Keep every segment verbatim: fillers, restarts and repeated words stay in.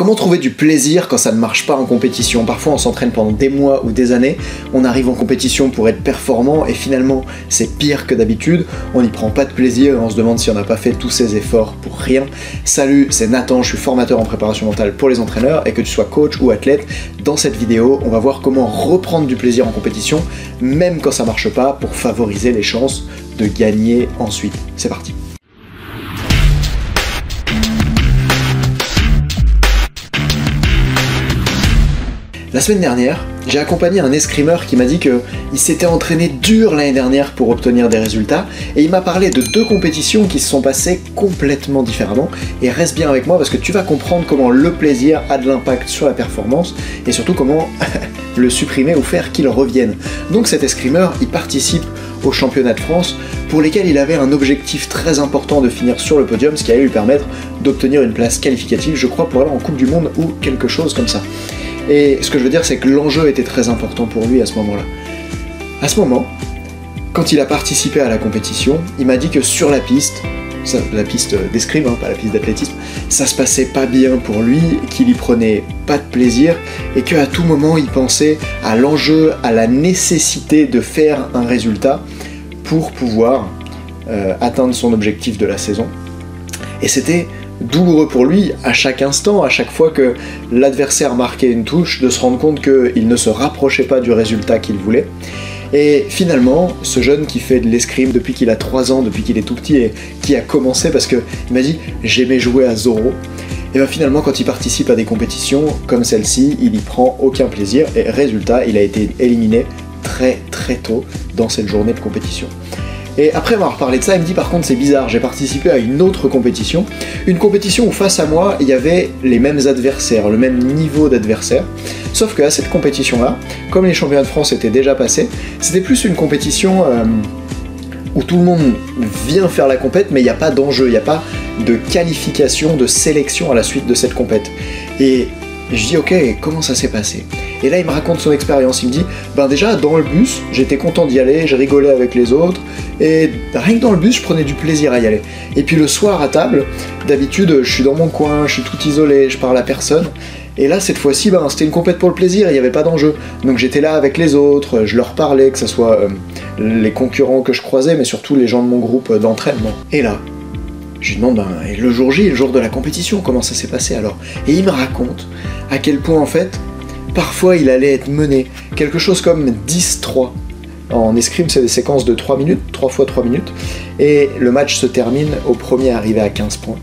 Comment trouver du plaisir quand ça ne marche pas en compétition? Parfois on s'entraîne pendant des mois ou des années, on arrive en compétition pour être performant et finalement c'est pire que d'habitude, on n'y prend pas de plaisir et on se demande si on n'a pas fait tous ces efforts pour rien. Salut, c'est Nathan, je suis formateur en préparation mentale pour les entraîneurs et que tu sois coach ou athlète, dans cette vidéo on va voir comment reprendre du plaisir en compétition même quand ça marche pas pour favoriser les chances de gagner ensuite. C'est parti. La semaine dernière, j'ai accompagné un escrimeur qui m'a dit qu'il s'était entraîné dur l'année dernière pour obtenir des résultats et il m'a parlé de deux compétitions qui se sont passées complètement différemment. Et reste bien avec moi parce que tu vas comprendre comment le plaisir a de l'impact sur la performance et surtout comment le supprimer ou faire qu'il revienne. Donc cet escrimeur, il participe au championnat de France pour lesquels il avait un objectif très important de finir sur le podium, ce qui allait lui permettre d'obtenir une place qualificative, je crois, pour aller en Coupe du Monde ou quelque chose comme ça. Et ce que je veux dire, c'est que l'enjeu était très important pour lui à ce moment-là. À ce moment, quand il a participé à la compétition, il m'a dit que sur la piste, ça, la piste d'escrime, hein, pas la piste d'athlétisme, ça se passait pas bien pour lui, qu'il y prenait pas de plaisir et qu'à tout moment, il pensait à l'enjeu, à la nécessité de faire un résultat pour pouvoir euh, atteindre son objectif de la saison. Et c'était douloureux pour lui à chaque instant, à chaque fois que l'adversaire marquait une touche, de se rendre compte qu'il ne se rapprochait pas du résultat qu'il voulait. Et finalement, ce jeune qui fait de l'escrime depuis qu'il a trois ans, depuis qu'il est tout petit et qui a commencé parce qu'il m'a dit « j'aimais jouer à Zorro », et bien finalement quand il participe à des compétitions comme celle-ci, il n'y prend aucun plaisir et résultat, il a été éliminé très très tôt dans cette journée de compétition. Et après m'avoir parlé de ça, il me dit par contre c'est bizarre, j'ai participé à une autre compétition, une compétition où face à moi il y avait les mêmes adversaires, le même niveau d'adversaires, sauf qu'à cette compétition-là, comme les championnats de France étaient déjà passés, c'était plus une compétition euh, où tout le monde vient faire la compète, mais il n'y a pas d'enjeu, il n'y a pas de qualification, de sélection à la suite de cette compète. Et je dis ok, comment ça s'est passé? Et là il me raconte son expérience, il me dit ben déjà dans le bus j'étais content d'y aller, je rigolais avec les autres et rien que dans le bus je prenais du plaisir à y aller. Et puis le soir à table, d'habitude je suis dans mon coin, je suis tout isolé, je parle à personne. Et là cette fois-ci ben, c'était une compète pour le plaisir, il n'y avait pas d'enjeu. Donc j'étais là avec les autres, je leur parlais, que ce soit euh, les concurrents que je croisais mais surtout les gens de mon groupe d'entraînement. Et là je lui demande, ben, et le jour J, le jour de la compétition, comment ça s'est passé alors? Et il me raconte à quel point, en fait, parfois il allait être mené quelque chose comme dix trois. En escrime, c'est des séquences de trois minutes, trois fois trois minutes, et le match se termine au premier arrivé à quinze points.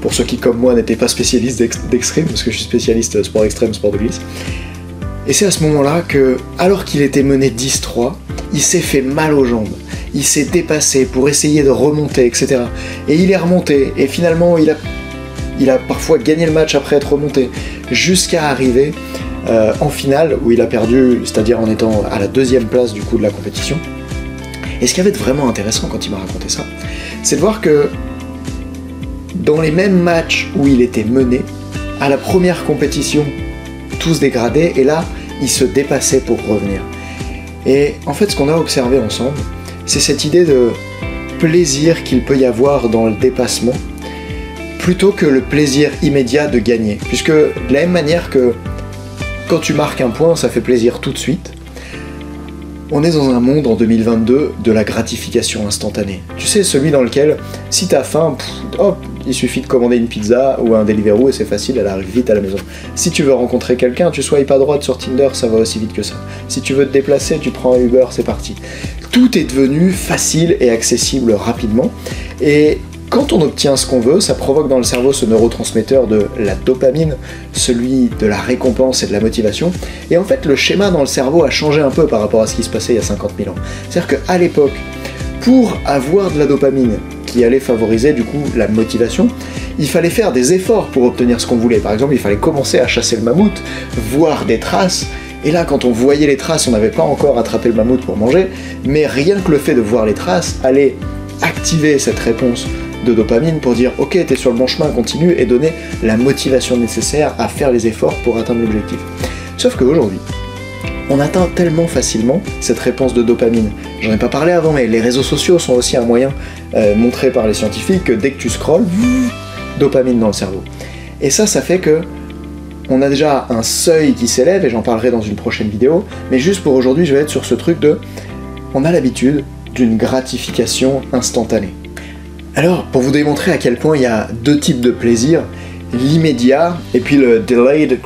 Pour ceux qui, comme moi, n'étaient pas spécialistes d'escrime, parce que je suis spécialiste sport extrême, sport de glisse. Et c'est à ce moment-là que, alors qu'il était mené dix trois, il s'est fait mal aux jambes. Il s'est dépassé pour essayer de remonter, et cetera. Et il est remonté, et finalement il a, il a parfois gagné le match après être remonté, jusqu'à arriver euh, en finale, où il a perdu, c'est-à-dire en étant à la deuxième place du coup de la compétition. Et ce qui avait été vraiment intéressant quand il m'a raconté ça, c'est de voir que dans les mêmes matchs où il était mené, à la première compétition, tous dégradés, et là, il se dépassait pour revenir. Et en fait, ce qu'on a observé ensemble, c'est cette idée de plaisir qu'il peut y avoir dans le dépassement plutôt que le plaisir immédiat de gagner. Puisque de la même manière que quand tu marques un point, ça fait plaisir tout de suite, on est dans un monde en deux mille vingt-deux de la gratification instantanée. Tu sais, celui dans lequel, si t'as faim, pff, hop, il suffit de commander une pizza ou un Deliveroo et c'est facile, elle arrive vite à la maison. Si tu veux rencontrer quelqu'un, tu swipes à droite sur Tinder, ça va aussi vite que ça. Si tu veux te déplacer, tu prends un Uber, c'est parti. Tout est devenu facile et accessible rapidement. Et quand on obtient ce qu'on veut, ça provoque dans le cerveau ce neurotransmetteur de la dopamine, celui de la récompense et de la motivation. Et en fait, le schéma dans le cerveau a changé un peu par rapport à ce qui se passait il y a cinquante mille ans. C'est-à-dire qu'à l'époque, pour avoir de la dopamine qui allait favoriser du coup la motivation, il fallait faire des efforts pour obtenir ce qu'on voulait. Par exemple, il fallait commencer à chasser le mammouth, voir des traces. Et là, quand on voyait les traces, on n'avait pas encore attrapé le mammouth pour manger, mais rien que le fait de voir les traces allait activer cette réponse de dopamine pour dire « Ok, t'es sur le bon chemin, continue » et donner la motivation nécessaire à faire les efforts pour atteindre l'objectif. Sauf qu'aujourd'hui, on atteint tellement facilement cette réponse de dopamine. J'en ai pas parlé avant, mais les réseaux sociaux sont aussi un moyen euh, montré par les scientifiques que dès que tu scrolles, dopamine dans le cerveau. Et ça, ça fait que on a déjà un seuil qui s'élève, et j'en parlerai dans une prochaine vidéo, mais juste pour aujourd'hui, je vais être sur ce truc de... On a l'habitude d'une gratification instantanée. Alors, pour vous démontrer à quel point il y a deux types de plaisirs, l'immédiat et puis le delayed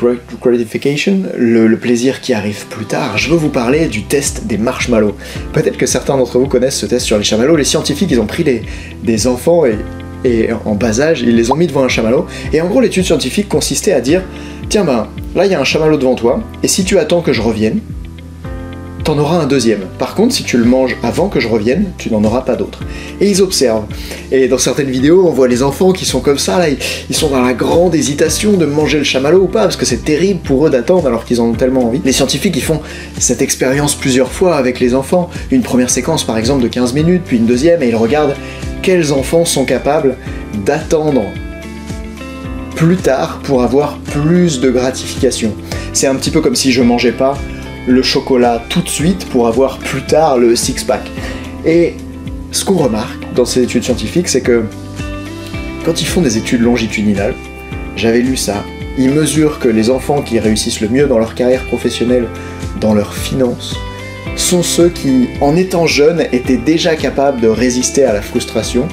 gratification, le, le plaisir qui arrive plus tard, je veux vous parler du test des marshmallows. Peut-être que certains d'entre vous connaissent ce test sur les chamallows. Les scientifiques, ils ont pris les, des enfants et... et en bas âge, ils les ont mis devant un chamallow, et en gros l'étude scientifique consistait à dire « Tiens ben, là il y a un chamallow devant toi, et si tu attends que je revienne, t'en auras un deuxième. Par contre, si tu le manges avant que je revienne, tu n'en auras pas d'autre. » Et ils observent. Et dans certaines vidéos, on voit les enfants qui sont comme ça, là, ils sont dans la grande hésitation de manger le chamallow ou pas, parce que c'est terrible pour eux d'attendre alors qu'ils en ont tellement envie. Les scientifiques, ils font cette expérience plusieurs fois avec les enfants, une première séquence par exemple de quinze minutes, puis une deuxième, et ils regardent quels enfants sont capables d'attendre plus tard pour avoir plus de gratification. C'est un petit peu comme si je mangeais pas le chocolat tout de suite pour avoir plus tard le six-pack. Et ce qu'on remarque dans ces études scientifiques, c'est que quand ils font des études longitudinales, j'avais lu ça, ils mesurent que les enfants qui réussissent le mieux dans leur carrière professionnelle, dans leurs finances, sont ceux qui, en étant jeunes, étaient déjà capables de résister à la frustration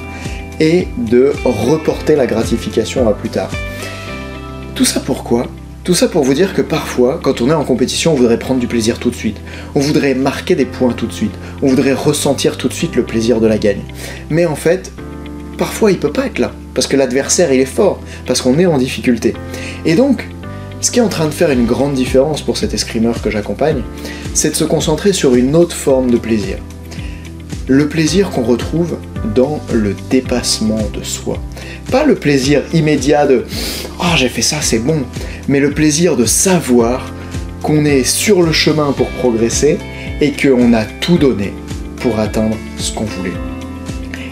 et de reporter la gratification à plus tard. Tout ça pourquoi ? Tout ça pour vous dire que parfois, quand on est en compétition, on voudrait prendre du plaisir tout de suite. On voudrait marquer des points tout de suite. On voudrait ressentir tout de suite le plaisir de la gagne. Mais en fait, parfois il peut pas être là, parce que l'adversaire il est fort, parce qu'on est en difficulté. Et donc, ce qui est en train de faire une grande différence pour cet escrimeur que j'accompagne, c'est de se concentrer sur une autre forme de plaisir. Le plaisir qu'on retrouve dans le dépassement de soi. Pas le plaisir immédiat de « Ah, j'ai fait ça, c'est bon », mais le plaisir de savoir qu'on est sur le chemin pour progresser et qu'on a tout donné pour atteindre ce qu'on voulait.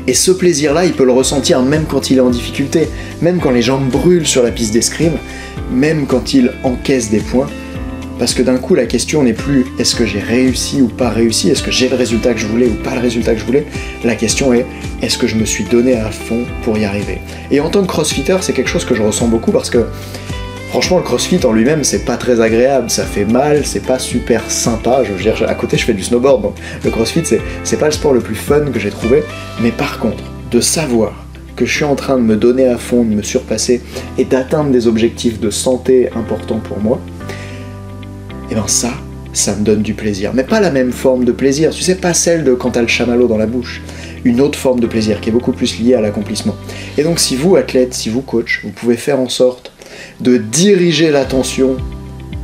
Et ce plaisir-là, il peut le ressentir même quand il est en difficulté, même quand les jambes brûlent sur la piste d'escrime, même quand il encaisse des points, parce que d'un coup la question n'est plus « est-ce que j'ai réussi ou pas réussi ? Est-ce que j'ai le résultat que je voulais ou pas le résultat que je voulais ?» La question est « est-ce que je me suis donné à fond pour y arriver ?» Et en tant que crossfitter, c'est quelque chose que je ressens beaucoup parce que franchement, le crossfit en lui-même, c'est pas très agréable, ça fait mal, c'est pas super sympa. Je veux dire, à côté, je fais du snowboard, donc le crossfit, c'est pas le sport le plus fun que j'ai trouvé. Mais par contre, de savoir que je suis en train de me donner à fond, de me surpasser et d'atteindre des objectifs de santé importants pour moi, et bien ça, ça me donne du plaisir. Mais pas la même forme de plaisir, tu sais, pas celle de quand t'as le chamallow dans la bouche. Une autre forme de plaisir qui est beaucoup plus liée à l'accomplissement. Et donc, si vous, athlète, si vous, coach, vous pouvez faire en sorte de diriger l'attention,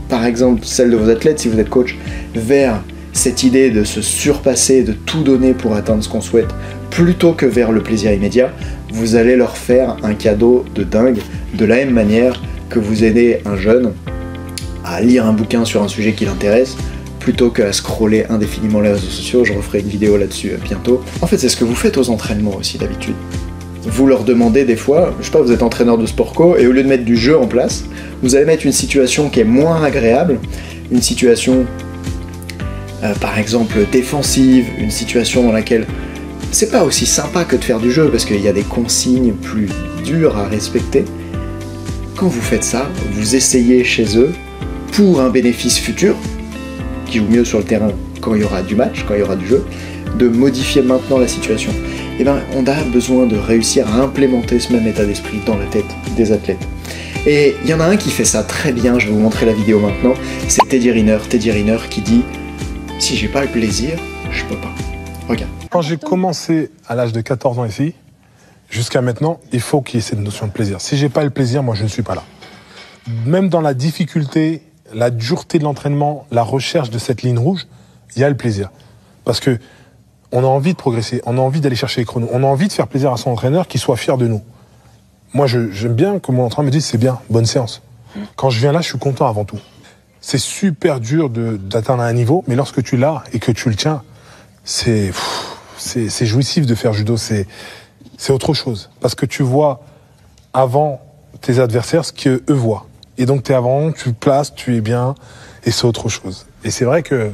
par exemple celle de vos athlètes si vous êtes coach, vers cette idée de se surpasser, de tout donner pour atteindre ce qu'on souhaite, plutôt que vers le plaisir immédiat, vous allez leur faire un cadeau de dingue, de la même manière que vous aidez un jeune à lire un bouquin sur un sujet qui l'intéresse, plutôt qu'à scroller indéfiniment les réseaux sociaux. Je referai une vidéo là-dessus bientôt. En fait, c'est ce que vous faites aux entraînements aussi d'habitude. Vous leur demandez des fois, je sais pas, vous êtes entraîneur de sport co, et au lieu de mettre du jeu en place, vous allez mettre une situation qui est moins agréable, une situation euh, par exemple défensive, une situation dans laquelle c'est pas aussi sympa que de faire du jeu parce qu'il y a des consignes plus dures à respecter. Quand vous faites ça, vous essayez chez eux pour un bénéfice futur, qui joue mieux sur le terrain quand il y aura du match, quand il y aura du jeu, de modifier maintenant la situation. Eh bien, on a besoin de réussir à implémenter ce même état d'esprit dans la tête des athlètes. Et il y en a un qui fait ça très bien, je vais vous montrer la vidéo maintenant, c'est Teddy Riner. Teddy Riner qui dit « Si j'ai pas le plaisir, je peux pas. » Regarde. Quand j'ai commencé à l'âge de quatorze ans ici, jusqu'à maintenant, il faut qu'il y ait cette notion de plaisir. Si j'ai pas le plaisir, moi je ne suis pas là. Même dans la difficulté, la dureté de l'entraînement, la recherche de cette ligne rouge, il y a le plaisir. Parce que on a envie de progresser, on a envie d'aller chercher les chronos, on a envie de faire plaisir à son entraîneur, qu'il soit fier de nous. Moi, j'aime bien que mon entraîneur me dise « c'est bien, bonne séance ». Quand je viens là, je suis content avant tout. C'est super dur d'atteindre un niveau, mais lorsque tu l'as et que tu le tiens, c'est jouissif de faire judo, c'est autre chose. Parce que tu vois avant tes adversaires ce qu'eux voient. Et donc, tu es avant, tu places, tu es bien, et c'est autre chose. Et c'est vrai que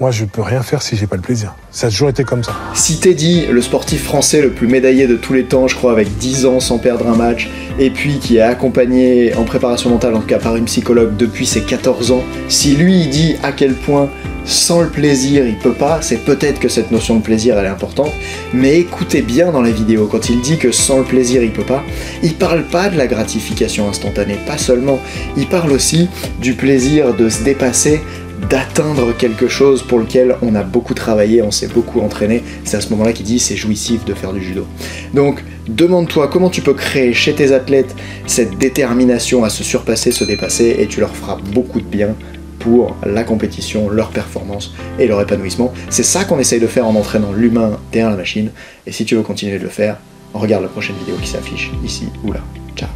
Moi, je peux rien faire si j'ai pas le plaisir. Ça a toujours été comme ça. Si Teddy, le sportif français le plus médaillé de tous les temps, je crois, avec dix ans sans perdre un match, et puis qui est accompagné en préparation mentale, en tout cas par une psychologue, depuis ses quatorze ans, si lui, il dit à quel point sans le plaisir, il peut pas, c'est peut-être que cette notion de plaisir, elle est importante, mais écoutez bien dans la vidéo, quand il dit que sans le plaisir, il peut pas, il parle pas de la gratification instantanée, pas seulement, il parle aussi du plaisir de se dépasser, d'atteindre quelque chose pour lequel on a beaucoup travaillé, on s'est beaucoup entraîné. C'est à ce moment-là qu'il dit c'est jouissif de faire du judo. Donc demande-toi comment tu peux créer chez tes athlètes cette détermination à se surpasser, se dépasser, et tu leur feras beaucoup de bien pour la compétition, leur performance et leur épanouissement. C'est ça qu'on essaye de faire en entraînant l'humain derrière la machine. Et si tu veux continuer de le faire, regarde la prochaine vidéo qui s'affiche ici ou là. Ciao.